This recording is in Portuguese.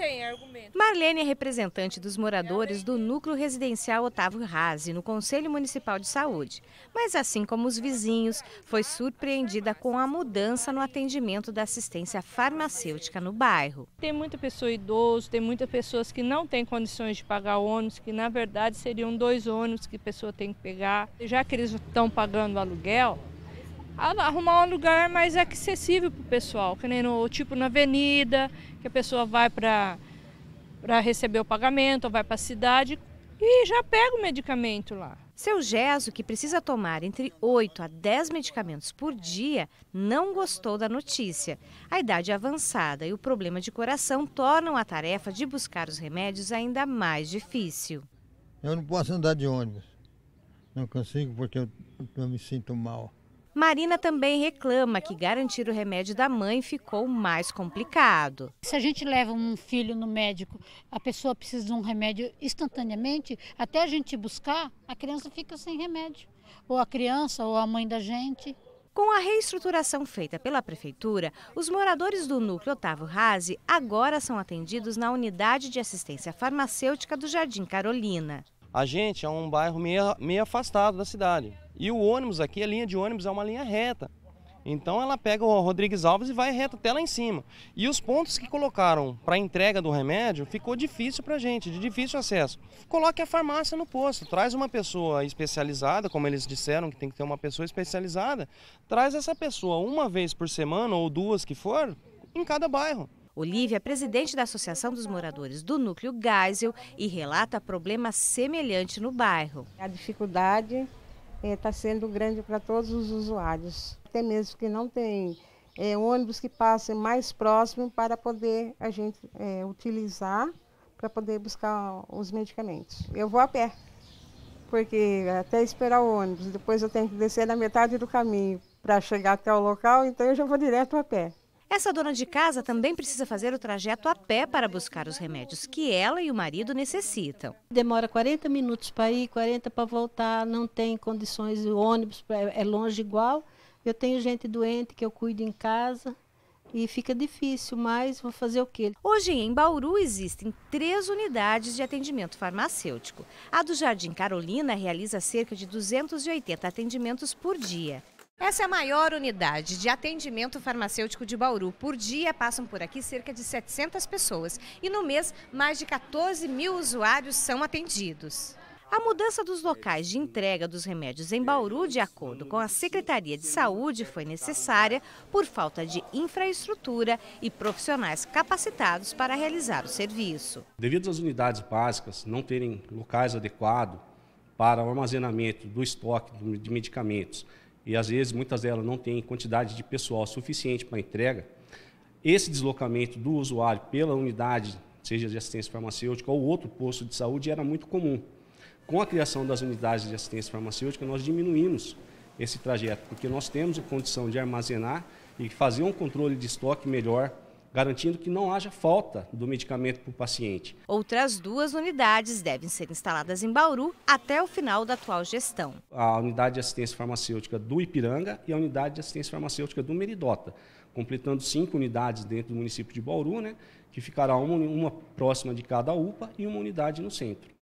tem argumento. Marlene é representante dos moradores do Núcleo Residencial Otávio Rasi, no Conselho Municipal de Saúde. Mas assim como os vizinhos, foi surpreendida com a mudança no atendimento da assistência farmacêutica no bairro. Tem muita pessoa idosa, tem muitas pessoas que não têm condições de pagar ônibus, que na verdade seriam 2 ônibus que a pessoa tem que pegar. Já que eles estão pagando aluguel, arrumar um lugar mais acessível para o pessoal, que nem no, tipo na avenida, que a pessoa vai para receber o pagamento, ou vai para a cidade e já pega o medicamento lá. Seu Gesso, que precisa tomar entre 8 a 10 medicamentos por dia, não gostou da notícia. A idade avançada e o problema de coração tornam a tarefa de buscar os remédios ainda mais difícil. Eu não posso andar de ônibus, não consigo porque eu me sinto mal. Marina também reclama que garantir o remédio da mãe ficou mais complicado. Se a gente leva um filho no médico, a pessoa precisa de um remédio instantaneamente, até a gente buscar, a criança fica sem remédio. Ou a criança, ou a mãe da gente. Com a reestruturação feita pela Prefeitura, os moradores do Núcleo Otávio Rasi agora são atendidos na Unidade de Assistência Farmacêutica do Jardim Carolina. A gente é um bairro meio afastado da cidade. E o ônibus aqui, a linha de ônibus é uma linha reta, então ela pega o Rodrigues Alves e vai reta até lá em cima. E os pontos que colocaram para entrega do remédio ficou difícil para a gente, de difícil acesso. Coloque a farmácia no posto, traz uma pessoa especializada, como eles disseram que tem que ter uma pessoa especializada, traz essa pessoa 1 vez por semana ou 2 que for em cada bairro. Olívia, presidente da Associação dos Moradores do Núcleo Geisel, e relata problema semelhante no bairro. A dificuldade está sendo grande para todos os usuários. Até mesmo que não tem ônibus que passem mais próximo para poder a gente utilizar, para poder buscar os medicamentos. Eu vou a pé, porque até esperar o ônibus, depois eu tenho que descer na metade do caminho para chegar até o local, então eu já vou direto a pé. Essa dona de casa também precisa fazer o trajeto a pé para buscar os remédios que ela e o marido necessitam. Demora 40 minutos para ir, 40 para voltar, não tem condições, o ônibus é longe igual. Eu tenho gente doente que eu cuido em casa e fica difícil, mas vou fazer o quê? Hoje em Bauru existem 3 unidades de atendimento farmacêutico. A do Jardim Carolina realiza cerca de 280 atendimentos por dia. Essa é a maior unidade de atendimento farmacêutico de Bauru. Por dia passam por aqui cerca de 700 pessoas e no mês mais de 14 mil usuários são atendidos. A mudança dos locais de entrega dos remédios em Bauru, de acordo com a Secretaria de Saúde, foi necessária por falta de infraestrutura e profissionais capacitados para realizar o serviço. Devido às unidades básicas não terem locais adequados para o armazenamento do estoque de medicamentos, e às vezes muitas delas não têm quantidade de pessoal suficiente para entrega, esse deslocamento do usuário pela unidade, seja de assistência farmacêutica ou outro posto de saúde, era muito comum. Com a criação das unidades de assistência farmacêutica, nós diminuímos esse trajeto, porque nós temos a condição de armazenar e fazer um controle de estoque melhor, garantindo que não haja falta do medicamento para o paciente. Outras 2 unidades devem ser instaladas em Bauru até o final da atual gestão. A unidade de assistência farmacêutica do Ipiranga e a unidade de assistência farmacêutica do Meridota, completando 5 unidades dentro do município de Bauru, né, que ficará uma próxima de cada UPA e uma unidade no centro.